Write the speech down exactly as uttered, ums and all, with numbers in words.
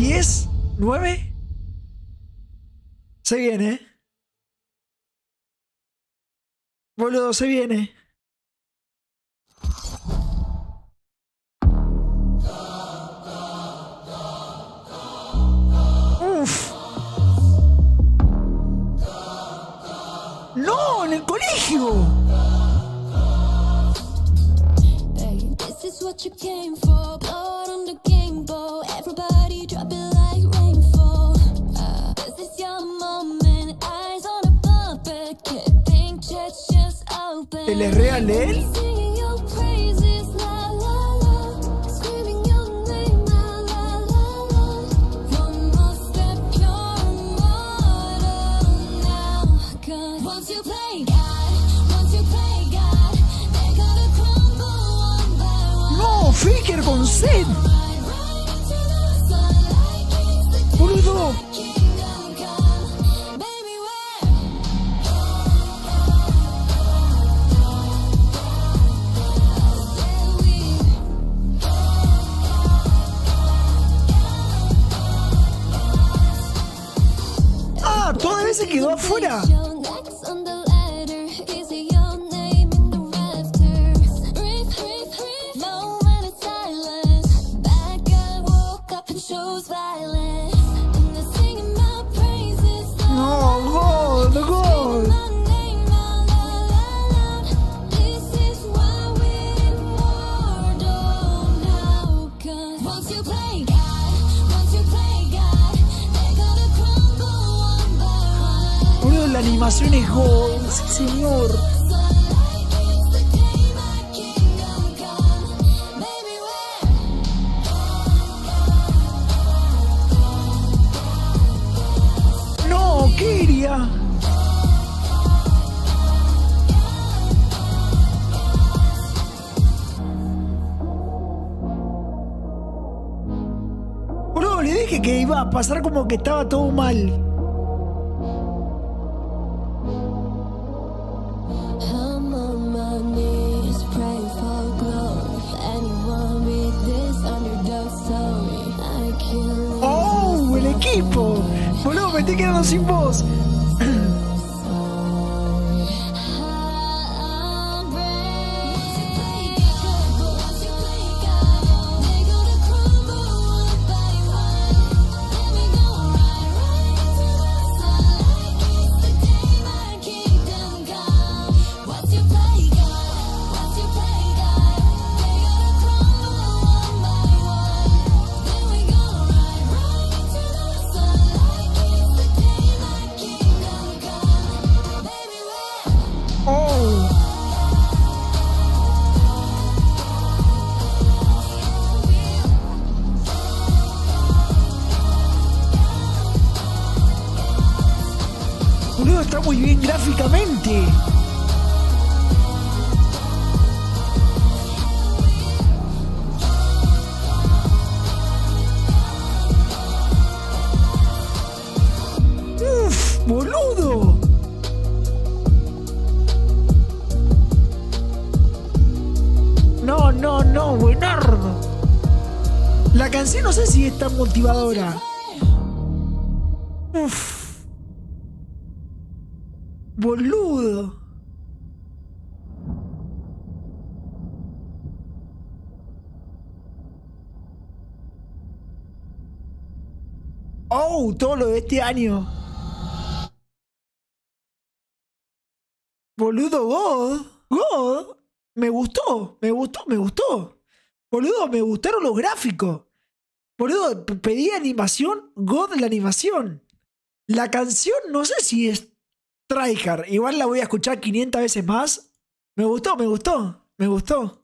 diez, nueve. Se viene. Boludo, se viene. Uf. No, en el colegio. ¿Él es real, él? No, Faker con Zed. Boludo. Ah, todavía se quedó afuera. Uno de las animaciones GODS, señor. No, Kiria. Bro, le dije que iba a pasar como que estaba todo mal. ¡Oh! ¡El equipo! ¡Boludo, me estoy quedando sin voz! Está muy bien gráficamente. Uf, boludo. No, no, no, buenardo. La canción no sé si es tan motivadora. Uf. Boludo. Oh, todo lo de este año. Boludo, God. God. Me gustó, me gustó, me gustó. Boludo, me gustaron los gráficos. Boludo, pedí animación. God la animación. La canción, no sé si es tryhard, igual la voy a escuchar quinientas veces más. Me gustó, me gustó, me gustó.